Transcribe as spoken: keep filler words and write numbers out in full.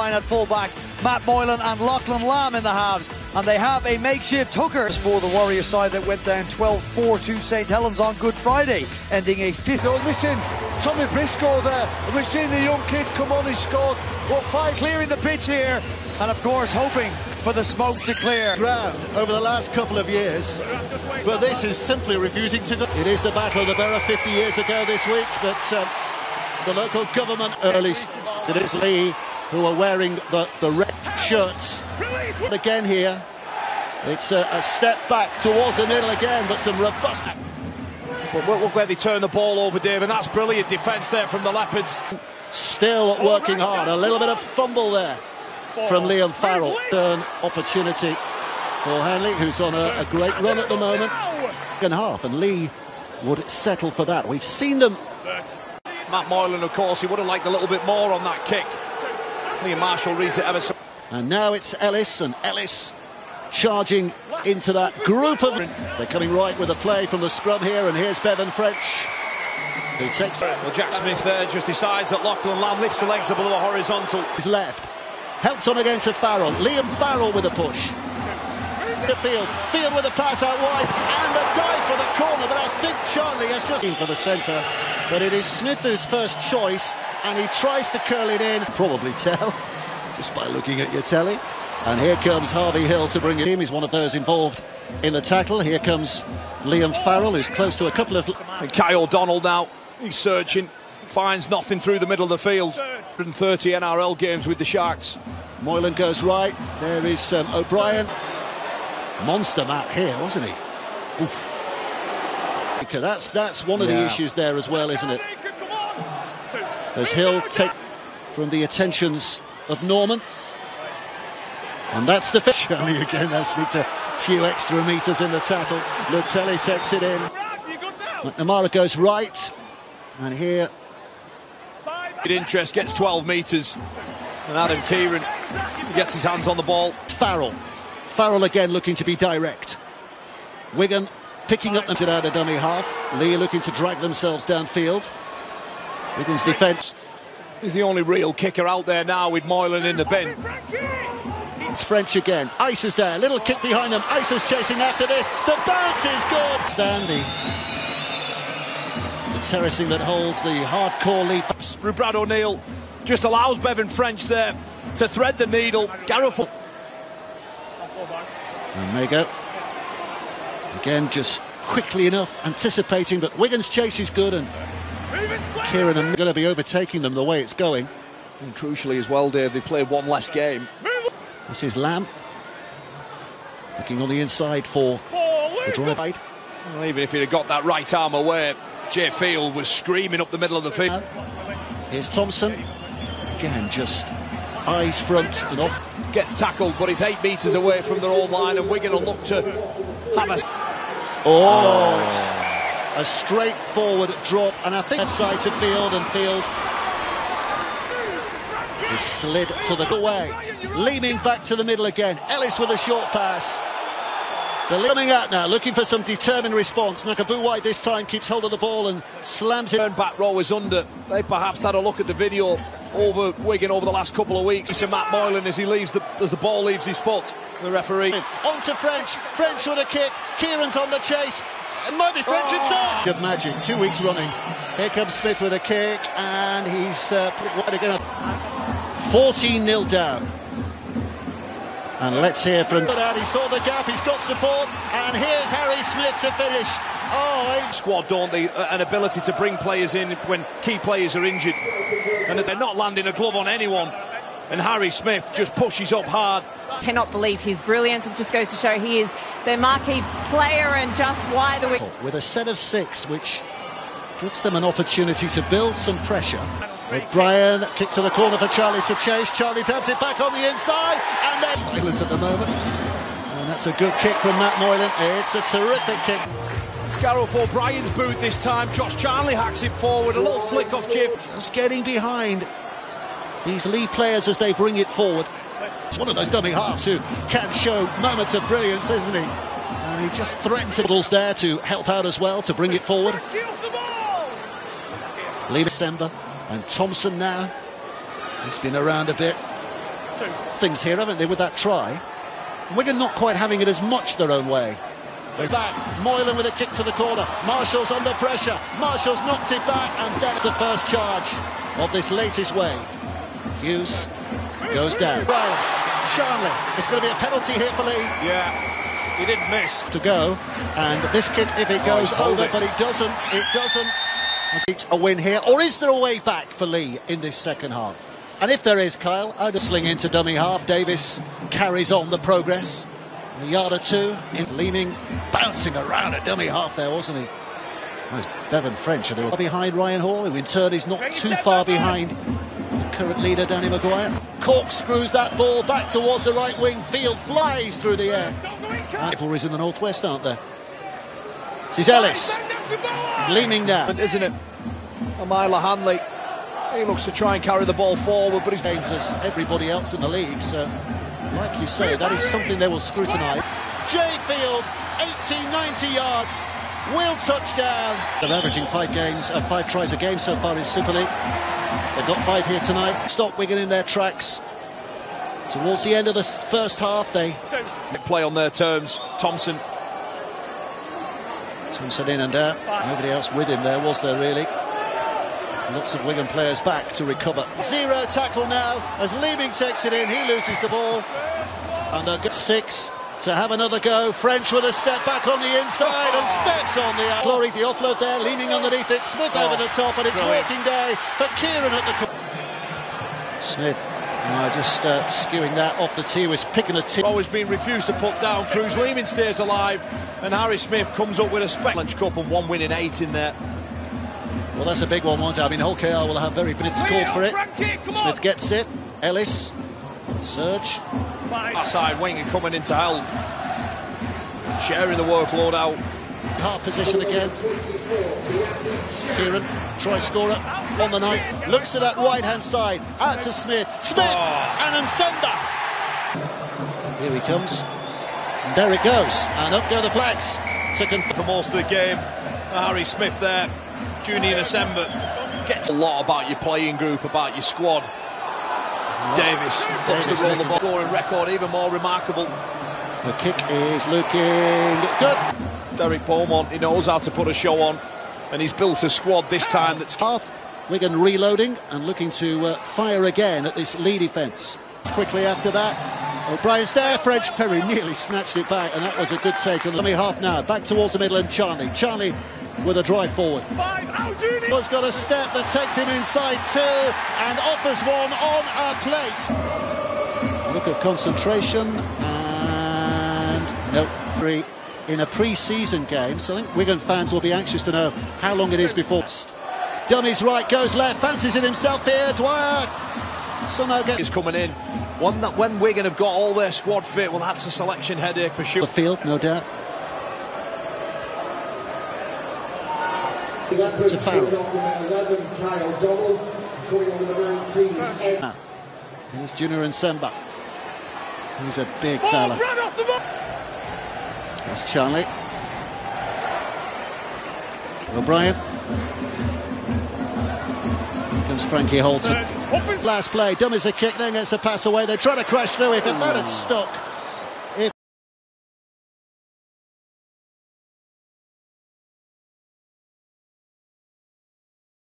line at fullback, Matt Moylan and Lachlan Lamb in the halves, and they have a makeshift hooker for the Warrior side that went down twelve four to St Helens on Good Friday, ending a fifth. No, listen, Tommy Briscoe there, and we've seen the young kid come on, he scored, what, five? Clearing the pitch here, and of course hoping for the smoke to clear. Ground over the last couple of years, but this is simply refusing to go. It is the Battle of the Borough fifty years ago this week that um, the local government early. It is Leigh who are wearing the, the red shirts. And again here, it's a, a step back towards the middle again, but some robust. But look where they turn the ball over, Dave, and that's brilliant defence there from the Leopards. Still working hard, a little bit of fumble there from Liam Farrell. Turn opportunity for Hanley, who's on a, a great run at the moment. Second half, and Leigh would settle for that. We've seen them. Matt Moylan, of course, he would have liked a little bit more on that kick. Liam Marshall reads it ever so. And now it's Ellis, and Ellis charging into that group of. They're coming right with a play from the scrum here, and here's Bevan French, who takes. Well, Jack Smith there just decides that Lachlan Lamb lifts the legs up a little horizontal. His left, helps on again to Farrell. Liam Farrell with a push. The field, field with a pass out wide, and a dive for the corner. But I think Charlie has just in for the centre. But it is Smith who's first choice, and he tries to curl it in. Probably tell, just by looking at your telly. And here comes Harvey Hill to bring it in. He's one of those involved in the tackle. Here comes Liam Farrell, who's close to a couple of. And Kyle Donald now, he's searching, finds nothing through the middle of the field. one hundred thirty N R L games with the Sharks. Moylan goes right. There is um, O'Brien. Monster Matt here, wasn't he? Oof. That's that's one of yeah. the issues there as well, isn't it? As Hill takes from the attentions of Norman, and that's the finish. Charlie again, that's needs a few extra meters in the tackle. Lutelli takes it in. McNamara goes right, and here. Good interest, gets twelve meters, and Adam Kieran gets his hands on the ball. Farrell. Farrell again looking to be direct. Wigan picking up the out of dummy half. Leigh looking to drag themselves downfield. Wigan's defence. He's the only real kicker out there now with Moylan in the bin. It's French again. Ice is there. Little kick behind them. Ice is chasing after this. The bounce is good. Standing. The terracing that holds the hardcore Leigh. Rubrad O'Neill just allows Bevan French there to thread the needle. Garif. And they go. Again, just quickly enough, anticipating, but Wiggins' chase is good, and Kieran are going to be overtaking them the way it's going. And crucially as well, Dave, they played one less game. This is Lamb, looking on the inside for the drive. Well, even if he'd have got that right arm away, Jay Field was screaming up the middle of the field. Here's Thompson, again, just eyes front and off. Gets tackled, but it's eight metres away from their own line, and Wigan will look to have a. Oh, it's a straightforward drop, and I think offside to Field, and Field is slid to the away, leaning back to the middle again. Ellis with a short pass. They're coming out now, looking for some determined response. Nakabu White this time keeps hold of the ball and slams it. Turn back row is under. They perhaps had a look at the video over Wigan over the last couple of weeks. It's Matt Moylan as he leaves the as the ball leaves his foot. The referee on to French. French with a kick. Kieran's on the chase. It might be French inside. Good magic. Two weeks running. Here comes Smith with a kick, and he's uh, wide again. fourteen nil down. And let's hear from. He saw the gap. He's got support, and here's Harry Smith to finish. Oh, squad, don't they? An ability to bring players in when key players are injured, and they're not landing a glove on anyone. And Harry Smith just pushes up hard. Cannot believe his brilliance. It just goes to show he is their marquee player, and just why the. With a set of six, which gives them an opportunity to build some pressure. O'Brien kick to the corner for Charlie to chase. Charlie dabs it back on the inside, and there's silence at the moment. And that's a good kick from Matt Moylan. It's a terrific kick. It's Gareth O'Brien's boot this time. Josh Charlie hacks it forward. A little flick off Jim. Just getting behind these Leigh players as they bring it forward. It's one of those dummy halves who can show moments of brilliance, isn't he? And he just threatens it there to help out as well to bring it forward. Leigh December. And Thompson now, he's been around a bit, things here, haven't they, with that try? Wigan not quite having it as much their own way. There's that, Moylan with a kick to the corner, Marshall's under pressure, Marshall's knocked it back, and that's the first charge of this latest wave. Hughes goes down. Well, Charlie, it's going to be a penalty here for Leigh. Yeah, he did miss. To go, and this kick, if it goes oh, over, it. but it doesn't, it doesn't. It's a win here, or is there a way back for Leigh in this second half? And if there is, Kyle, I'd sling into dummy half. Davis carries on the progress. A yard or two, in leaning, bouncing around a dummy half there, wasn't he? Bevan French are behind Ryan Hall, who in turn is not too far behind current leader Danny Maguire. Corkscrews that ball back towards the right wing. Field flies through the air. Rivalries in the northwest, aren't there? This is Ellis, leaning down. Isn't it? Amila Hanley. He looks to try and carry the ball forward, but he's games as everybody else in the league, so like you say, that is something they will scrutinise. Jay Field, eighty, ninety yards, will touchdown. They're averaging five games, uh, five tries a game so far in Super League. They've got five here tonight. Stop Wigan in their tracks. Towards the end of the first half, they play on their terms. Thompson. Thompson in and out. Nobody else with him there, was there really? Lots of Wigan players back to recover. Zero tackle now as Leeming takes it in. He loses the ball. And they'll get six to have another go. French with a step back on the inside and steps on the out. Glory, the offload there, leaning underneath it. Smith oh, over the top, and it's brilliant. Working day for Kieran at the corner. Smith now just uh, skewing that off the tee, was picking a tee. Always been refused to put down. Cruz Leeming stays alive, and Harry Smith comes up with a spec. Lunch cup and one win in eight in there. Well, that's a big one, won't it? I mean, whole K R will have very bits called for it. Here, Smith on. Gets it. Ellis. Surge. Outside wing and coming into help. Sharing the workload out. Half position again. Kieran, try scorer on the night. Looks to that right-hand side. Out to Smith. Smith oh. and Nsamba. Here he comes. And there it goes. And up go the flags. Second for most of the game. Harry Smith there. Junior and December gets a lot about your playing group, about your squad. Well, Davis puts the roll the ball. Scoring record even more remarkable. The kick is looking good. Derek Beaumont, he knows how to put a show on, and he's built a squad this time that's half. Wigan reloading and looking to uh, fire again at this Leigh defence. Quickly after that, O'Brien's there. French Perry nearly snatched it back, and that was a good take. And dummy half now, back towards the middle, and Charlie. Charlie. With a drive forward. Five, oh, has got a step that takes him inside two and offers one on a plate. Look at concentration and no three in a pre-season game. So I think Wigan fans will be anxious to know how long it is before. Dummies right, goes left, fancies it himself here. Dwyer somehow gets. He's coming in. One that when Wigan have got all their squad fit, well, that's a selection headache for sure. The field, no doubt. To Farrell. Here's Junior and Semba. He's a big fella. That's Charlie. O'Brien. Here comes Frankie Holton. Last play, dummies a kick, then gets a pass away. They try to crash through it, but that had stuck.